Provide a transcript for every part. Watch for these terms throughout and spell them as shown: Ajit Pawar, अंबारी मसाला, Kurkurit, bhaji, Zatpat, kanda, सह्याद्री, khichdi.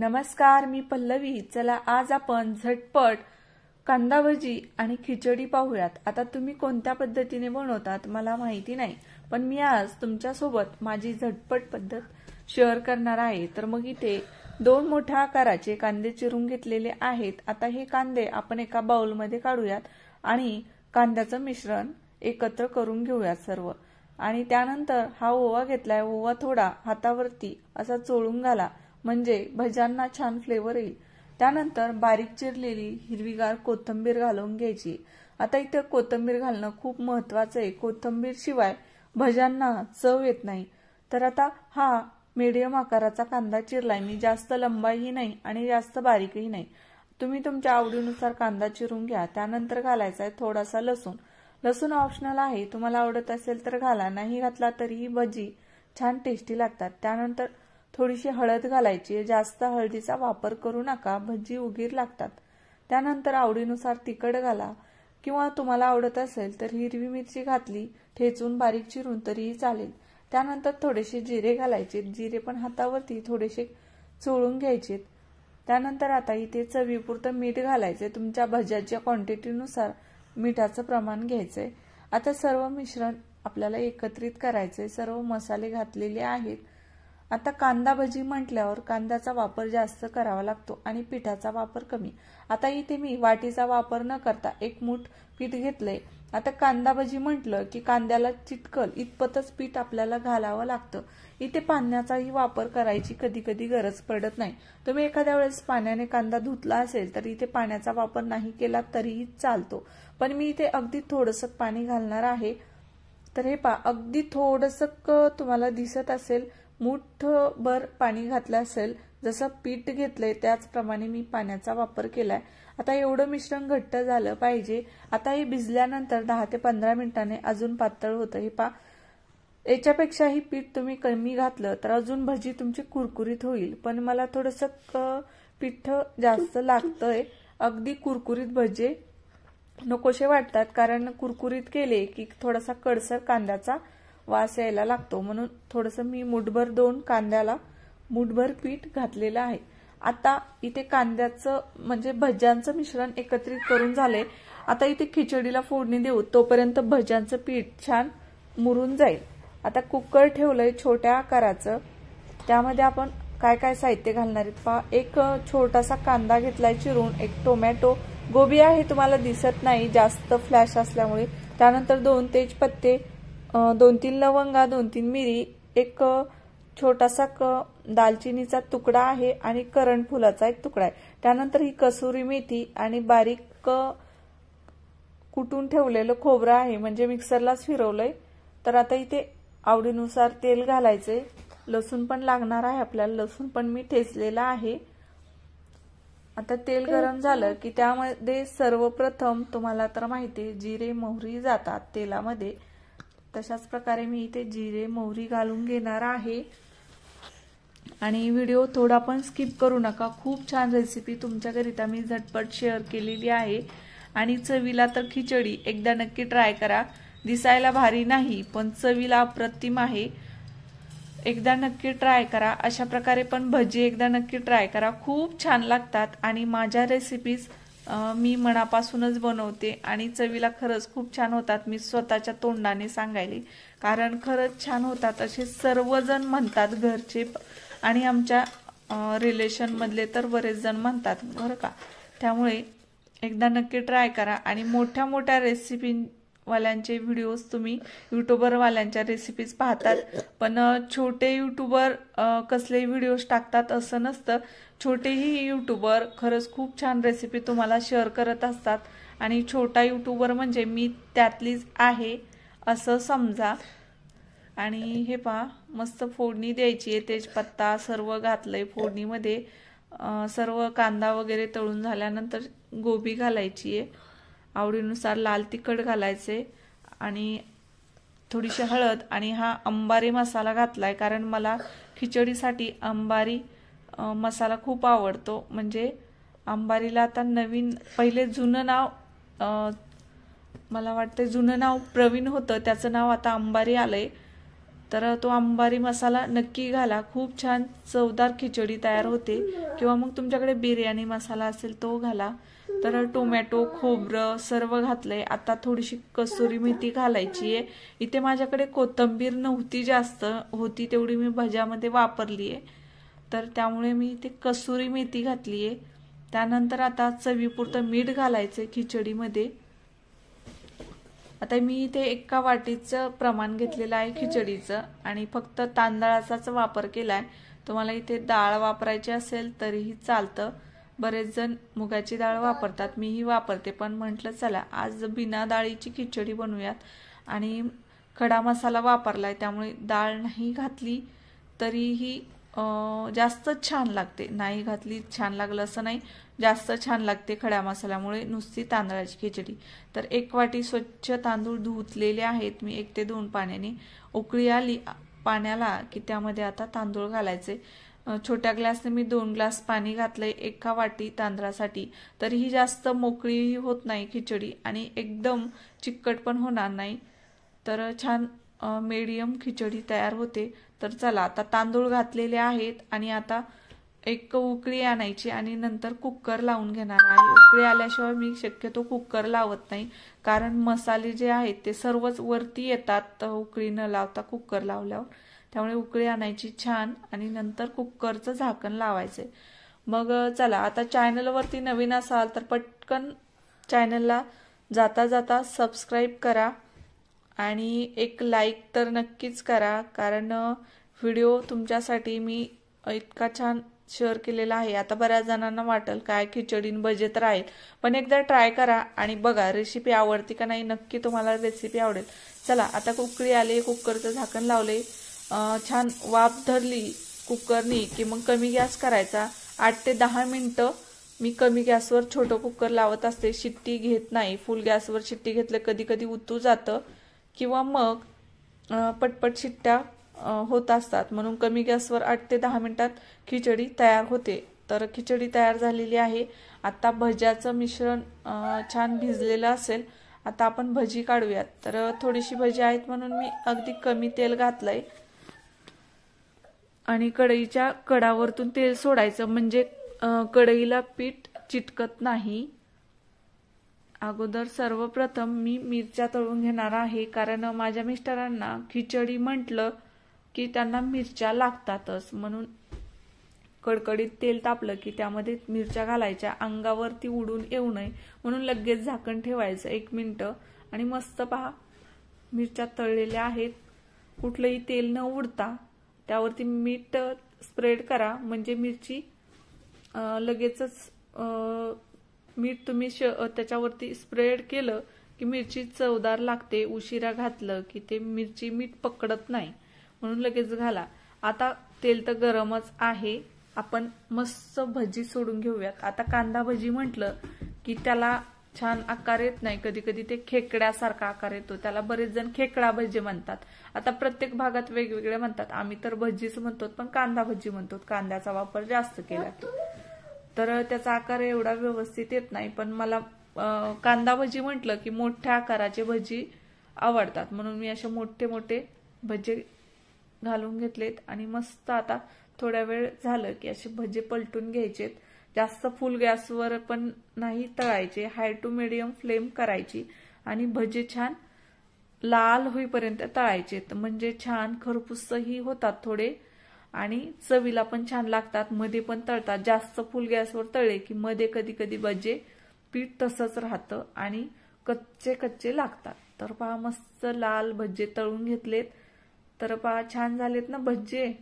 नमस्कार, मी पल्लवी. चला आज आपण झटपट कांदा भजी आणि खिचडी पाहूयात. आता तुम्ही कोणत्या पद्धतीने बनवतात मला माहिती नाही, पण मी आज तुमच्यासोबत माझी झटपट पद्धत शेअर करणार आहे. तर मग इथे दोन मोठ्या आकाराचे कांदे चिरून घेतलेले आहेत. आता हे कांदे आपण एका बाउलमध्ये काढूयात आणि कांद्याचं मिश्रण एकत्र करून घेऊयात सर्व. आणि त्यानंतर हा ओवा घेतलाय, ओवा थोडा हातावरती असा चोळून घाला म्हणजे भज्यांना छान फ्लेवर येईल. त्यानंतर बारीक चिरलेली हिरवीगार कोथिंबीर घालून घ्यायची. आता इथे कोथिंबीर घालणं खूप महत्वाचं आहे, कोथिंबीर शिवाय भज्यांना चव येत नाही. तर आता हा मीडियम आकाराचा कांदा चिरलाय मी, जास्त लंबाही नाही आणि जास्त बारीकही नाही. तुम्ही तुमच्या आवडीनुसार कांदा चिरून घ्या. त्यानंतर घालायचा आहे थोडासा लसूण. लसूण ऑप्शनल आहे, तुम्हाला आवडत असेल तर घाला, नाही घातला तरीही भजी छान टेस्टी लागतात. त्यानंतर थोडीशी हळद घालायची, जास्त हळदीचा वापर करू नका, भजी उगीर लागतात. त्यानंतर आवडीनुसार तिखट घाला किंवा तुम्हाला आवडत असेल तर हिरवी मिरची घातली ठेचून बारीक चिरून तरीही चालेल. त्यानंतर थोडेसे जिरे घालायचे, जिरे पण हातावरती थोडेसे चोळून घ्यायचे. त्यानंतर आता इथे चवीपुरतं मीठ घालायचे, तुमच्या भज्याच्या क्वांटिटीनुसार मिठाचं प्रमाण घ्यायचंय. आता सर्व मिश्रण आपल्याला एकत्रित करायचंय, सर्व मसाले घातलेले आहेत. आता कांदा भजी म्हटल्यावर कांद्याचा वापर जास्त करावा लागतो आणि पिठाचा वापर कमी. आता इथे मी वाटीचा वापर न करता एक मूठ पीठ घेतलंय. आता कांदा भजी म्हटलं की कांद्याला चिटकल इतपतच पीठ आपल्याला घालावं लागतं. इथे पाण्याचाही वापर करायची कधी कधी गरज पडत नाही. तुम्ही एखाद्या वेळेस पाण्याने कांदा धुतला असेल तर इथे पाण्याचा वापर नाही केला तरीही चालतो, पण मी इथे अगदी थोडंसं पाणी घालणार आहे. तर हे पहा, अगदी थोडंसं तुम्हाला दिसत असेल मुठभर पाणी घातलं असेल, जसं पीठ घेतलंय त्याचप्रमाणे मी पाण्याचा वापर केलाय. आता एवढं मिश्रण घट्ट झालं पाहिजे. आता हे भिजल्यानंतर 10 ते 15 मिनिटांनी अजून पातळ होतं. हे पहा, याच्यापेक्षाही पीठ तुम्ही कमी घातलं तर अजून भजी तुमची कुरकुरीत होईल, पण मला थोडंसं पीठ जास्त लागतंय. अगदी कुरकुरीत भजे नकोसे वाटतात, कारण कुरकुरीत केले की थोडासा कडसर कांद्याचा वास यायला लागतो. म्हणून थोडंसं मी मुठभर कांद्याला मुठभर पीठ घातलेलं आहे. आता इथे कांद्याचं म्हणजे भज्यांचं मिश्रण एकत्रित करून झाले. आता इथे खिचडीला फोडणी देऊ, तोपर्यंत भज्यांचं पीठ छान मुरून जाईल. आता कुकर ठेवलंय छोट्या आकाराचं, त्यामध्ये आपण काय काय साहित्य घालणार आहेत पहा. एक छोटासा कांदा घेतलाय चिरून, एक टोमॅटो, गोबी आहे तुम्हाला दिसत नाही जास्त फ्लॅश असल्यामुळे. त्यानंतर 2 तेजपत्ते, 2-3 लवंगा, 2-3 मिरी, एक छोटासा दालचिनीचा तुकडा आहे आणि करण फुलाचा एक तुकडा आहे. त्यानंतर ही कसुरी मेथी आणि बारीक कुटून ठेवलेलं खोबरं आहे, म्हणजे मिक्सरलाच फिरवलंय. तर आता इथे आवडीनुसार तेल घालायचे. लसूण पण लागणार आहे आपल्याला, लसूण पण मी ठेचलेला आहे. आता तेल गरम झालं की त्यामध्ये सर्वप्रथम तुम्हाला तर माहिती जिरे मोहरी जातात तेलामध्ये, तशाच प्रकारे मी इथे जिरे मोहरी घालून घेणार आहे. आणि व्हिडिओ थोडा पण स्किप करू नका, खूप छान रेसिपी तुमच्याकरिता मी झटपट शेअर केलेली आहे. आणि चवीला तर खिचडी एकदा नक्की ट्राय करा, दिसायला भारी नाही पण चवीला अप्रतिम आहे, एकदा नक्की ट्राय करा. अशा प्रकारे पण भजी एकदा नक्की ट्राय करा, खूप छान लागतात. आणि माझ्या रेसिपीज मी मनापासूनच बनवते आणि चवीला खरंच खूप छान होतात. मी स्वतःच्या तोंडाने सांगायले, कारण खरंच छान होतात असे सर्वजण म्हणतात घरचे, आणि आमच्या रिलेशनमधले तर बरेच जण म्हणतात बरं का. त्यामुळे एकदा नक्की ट्राय करा. आणि मोठ्या मोठ्या रेसिपीवाल्यांचे व्हिडिओज तुम्ही यूट्यूबरवाल्यांच्या रेसिपीज पाहतात, पण छोटे यूट्यूबर कसले व्हिडिओज टाकतात असं नसतं. छोटेही यूट्यूबर खरंच खूप छान रेसिपी तुम्हाला शेअर करत असतात, आणि छोटा यूट्यूबर म्हणजे मी त्यातलीच आहे असं समजा. आणि हे पहा, मस्त फोडणी द्यायची आहे, तेजपत्ता सर्व घातलंय फोडणीमध्ये. सर्व कांदा वगैरे तळून झाल्यानंतर गोबी घालायची आहे, आवडीनुसार लाल तिखट घालायचे, आणि थोडीशी हळद. आणि हा अंबारी मसाला घातलाय, कारण मला खिचडीसाठी अंबारी मसाला खूप आवडतो. म्हणजे अंबारीला आता नवीन, पहिले जुनं नाव मला वाटतं जुनं नाव प्रवीण होतं, त्याचं नाव आता अंबारी आलंय. तर तो अंबारी मसाला नक्की घाला, खूप छान चवदार खिचडी तयार होते। किंवा मग तुमच्याकडे बिर्याणी मसाला असेल तो घाला। तर टोमॅटो खोबरं सर्व घातलंय, आता थोडीशी कसुरी मेथी घालायची आहे। इथे माझ्याकडे कोथिंबीर नव्हती, जास्त होती तेवढी मी भज्यामध्ये वापरली आहे, तर त्यामुळे मी इथे कसुरी मेथी घातली आहे। त्यानंतर आता चवीपुरतं मीठ घालायचं खिचडीमध्ये। आता मी इथे एका वाटीचं प्रमाण घेतलेलं आहे खिचडीचं आणि फक्त तांदळाचाच वापर केलाय। तुम्हाला इथे डाळ वापरायची असेल तरीही चालतं, बरेच जण मुगाची डाळ वापरतात, मीही वापरते, पण म्हटलं चला आज बिना डाळीची खिचडी बनवूयात। आणि खडा मसाला वापरलाय त्यामुळे डाळ नाही घातली तरीही जास्त छान लागते, नाही घातली छान लागलं असं नाही, जास्त छान लागते खड्या मसाल्यामुळे नुसती तांदळाची खिचडी। तर एक वाटी स्वच्छ तांदूळ धुतलेले आहेत मी 1 ते 2 पाण्याने, उकळी आली पाण्याला की त्यामध्ये आता तांदूळ घालायचे। छोट्या ग्लासने मी 2 ग्लास पाणी घातले एका वाटी तांदळासाठी, तर ही जास्त मोकळी होत नाही खिचडी आणि एकदम चिकट पण होणार नाही, तर छान मीडियम खिचडी तयार होते। तर चला आता तांदूळ घातलेले आहेत आणि आता एक उकळी आणायची आणि नंतर कुकर लावून घेणार आहे। उकळी आल्याशिवाय मी शक्यतो कुकर लावत नाही, कारण मसाले जे आहेत ते सर्वच वरती येतात उकळी न लावता कुकर लावल्यावर, त्यामुळे उकळी आणायची छान आणि नंतर कुकरचं झाकण लावायचं। मग चला आता चॅनलवरती नवीन असाल तर पटकन चॅनलला जाता जाता सबस्क्राईब करा आणि एक लाईक तर नक्कीच करा, कारण व्हिडिओ तुमच्यासाठी मी इतका छान शेअर केलेला आहे। आता बऱ्याच जणांना वाटेल काय खिचडीन भजे तर आहेत, पण एकदा ट्राय करा आणि बघा रेसिपी आवडती का नाही, नक्की तुम्हाला रेसिपी आवडेल। चला आता उकळी आली, कुकरचं झाकण लावले, छान वाफ धरली कुकरनी की मग कमी गॅस करायचा। 8 ते 10 मिनटं मी कमी गॅसवर छोटं कुकर लावत असते, शिट्टी घेत नाही, फुल गॅसवर शिट्टी घेतलं कधी कधी उतू जातं किंवा मग पटपट शिट्ट्या होत असतात, म्हणून कमी गॅसवर 8 ते 10 मिनिटात खिचडी तयार होते। तर खिचडी तयार झालेली आहे। आता भज्याचं मिश्रण छान भिजलेलं असेल, आता आपण भजी काढूयात। तर थोडीशी भजी आहेत म्हणून मी अगदी कमी तेल घातलंय आणि कढईच्या कडावरतून तेल सोडायचं, म्हणजे कढईला पीठ चिटकत नाही। अगोदर सर्वप्रथम मी मिरच्या तळून घेणार आहे, कारण माझ्या मिस्टरांना खिचडी म्हटलं की त्यांना मिरच्या लागतातच, म्हणून कडकडीत तेल तापलं की त्यामध्ये मिरच्या घालायच्या, अंगावरती उडून येऊ नये म्हणून लगेच झाकण ठेवायचं 1 मिनिटं। आणि मस्त पहा मिरच्या तळलेल्या आहेत, कुठलंही तेल न उडता त्यावरती मीठ स्प्रेड करा, म्हणजे मिरची लगेचच मीठ तुम्ही त्याच्यावरती स्प्रेड केलं की मिरची चवदार लागते, उशिरा घातलं की ते मिरची मीठ पकडत नाही, म्हणून लगेच घाला। आता तेल तर गरमच आहे, आपण मस्त भजी सोडून घेऊयात। आता कांदा भजी म्हटलं की त्याला छान आकार येत नाही, कधी कधी ते खेकड्यासारखा आकार येतो, त्याला बरेच जण खेकडा भजी म्हणतात। आता प्रत्येक भागात वेगवेगळे म्हणतात, आम्ही तर भजीच म्हणतो, पण कांदा भजी म्हणतो, कांद्याचा वापर जास्त केला की। तर त्याचा आकार एवढा व्यवस्थित येत नाही, पण मला कांदा भजी म्हटलं की मोठ्या आकाराचे भजी आवडतात, म्हणून मी असे मोठे मोठे भजे घालून घेतलेत। आणि मस्त आता थोड्या वेळ झालं की असे भजे पलटून घ्यायचेत, जास्त फुल गॅसवर पण नाही तळायचे, हाय टू मिडियम फ्लेम करायची आणि भजे छान लाल होईपर्यंत तळायचेत, म्हणजे छान खरपूसही होतात थोडे आणि चवीला पण छान लागतात, मध्ये पण तळतात। जास्त फुल गॅसवर तळले की मध्ये कधी कधी भजे पीठ तसंच राहतं आणि कच्चे कच्चे लागतात। तर पहा मस्त लाल भजे तळून घेतलेत, तर पहा छान झालेत ना भजे,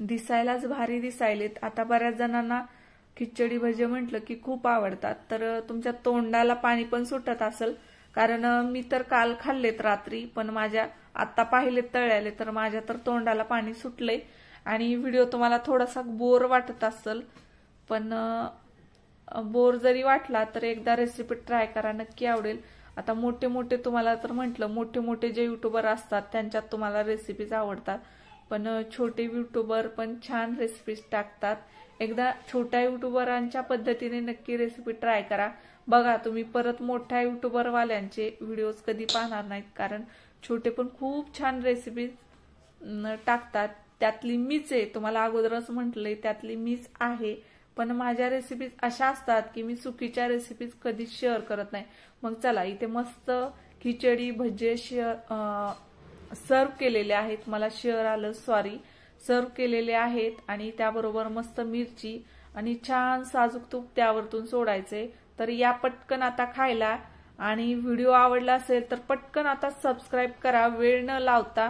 दिसायलाच भारी दिसायलेत। आता बऱ्याच जणांना खिचडी भजे म्हटलं की खूप आवडतात, तर तुमच्या तोंडाला पाणी पण सुटत असेल, कारण मी तर काल खाल्लेत रात्री, पण माझ्या आता पाहिलेत तळ्याले, तर माझ्या तर तोंडाला पाणी सुटले। आणि व्हिडिओ तुम्हाला थोडासा बोर वाटत असेल, पण बोर जरी वाटला तर एकदा रेसिपी ट्राय करा, नक्की आवडेल। आता मोठे मोठे तुम्हाला तर म्हटलं मोठे मोठे जे युट्यूबर असतात त्यांच्यात तुम्हाला रेसिपीज आवडतात, पण छोटे युट्यूबर पण छान रेसिपीज टाकतात, एकदा छोट्या युट्यूबरांच्या पद्धतीने नक्की रेसिपी ट्राय करा। बघा तुम्ही परत मोठ्या युट्यूबरवाल्यांचे व्हिडिओज कधी पाहणार नाहीत, कारण छोटे पण खूप छान रेसिपीज टाकतात त्यातली मीच आहे, तुम्हाला अगोदरच म्हटलंय त्यातली मीच आहे, पण माझ्या रेसिपीज अशा असतात की मी चुकीच्या रेसिपीज कधीच शेअर करत नाही। मग चला इथे मस्त खिचडी भजे सर्व केलेले आहेत, मला शेअर आलं सॉरी, सर्व केलेले आहेत आणि त्याबरोबर मस्त मिरची आणि छान साजूक तूप त्यावरतून सोडायचे। तर या पटकन आता खायला, आणि व्हिडिओ आवडला असेल तर पटकन आता सबस्क्राईब करा वेळ न लावता,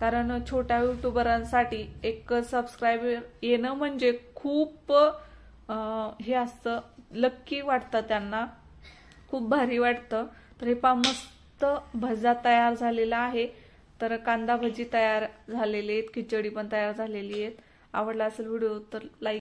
कारण छोट्या युट्यूबरांसाठी एक सबस्क्राइबर येणं म्हणजे खूप हे असतं, लक्की वाटतं त्यांना, खूप भारी वाटतं। तर हे पहा मस्त भजा तयार झालेला आहे, तर कांदा भजी तयार झालेले आहेत, खिचडी पण तयार झालेली आहेत। आवडला असेल व्हिडिओ तर लाईक